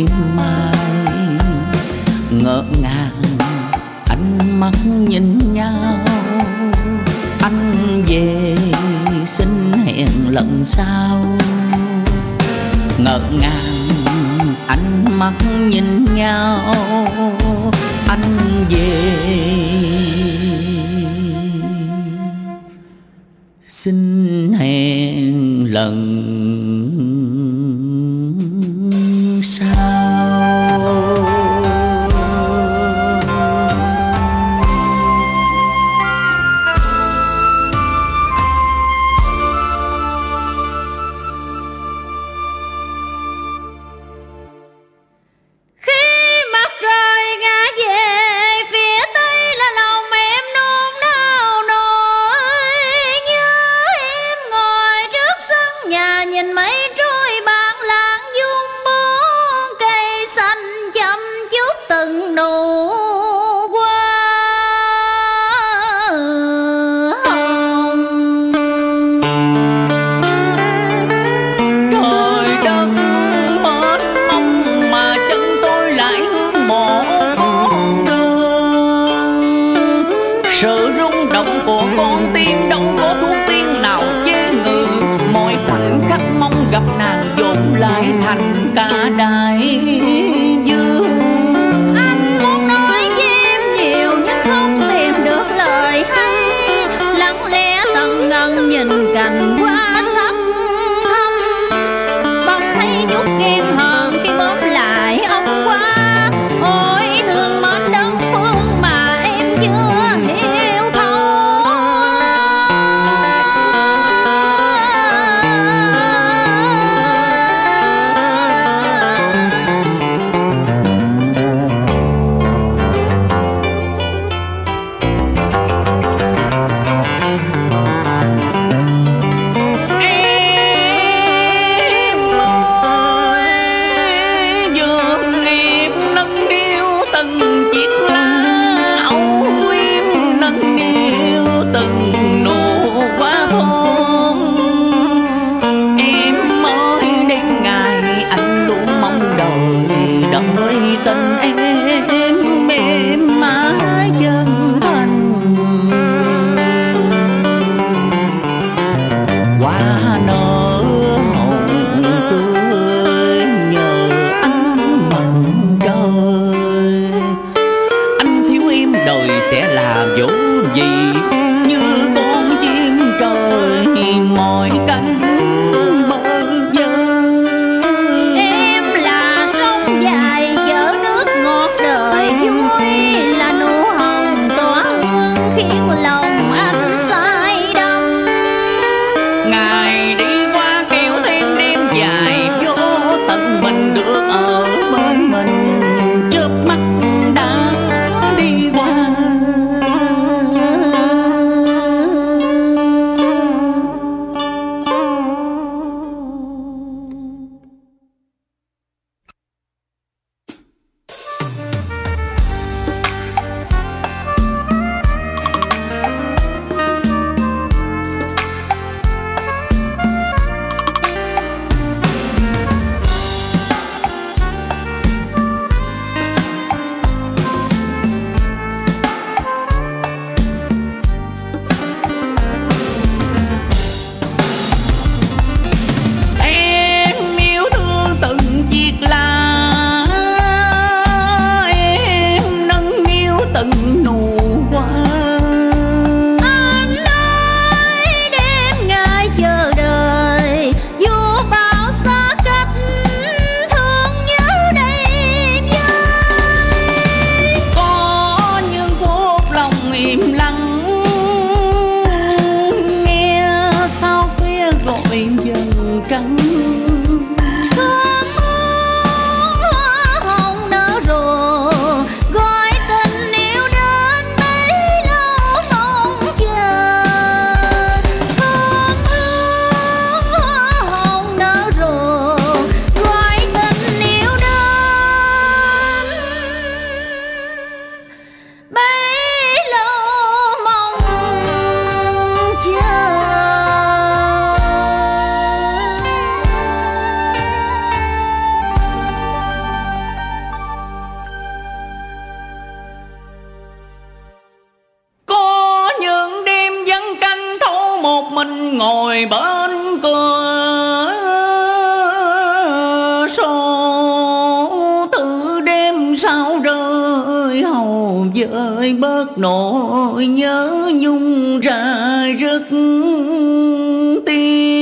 Kim Mai. Ngỡ ngàng ánh mắt nhìn nhau, anh về xin hẹn lần sau. Ngỡ ngàng ánh mắt nhìn nhau, anh về xin hẹn lần sau. mình ngồi bên cửa sổ, từ đêm sao rơi hầu dời bớt nỗi nhớ nhung ra rất tiếc.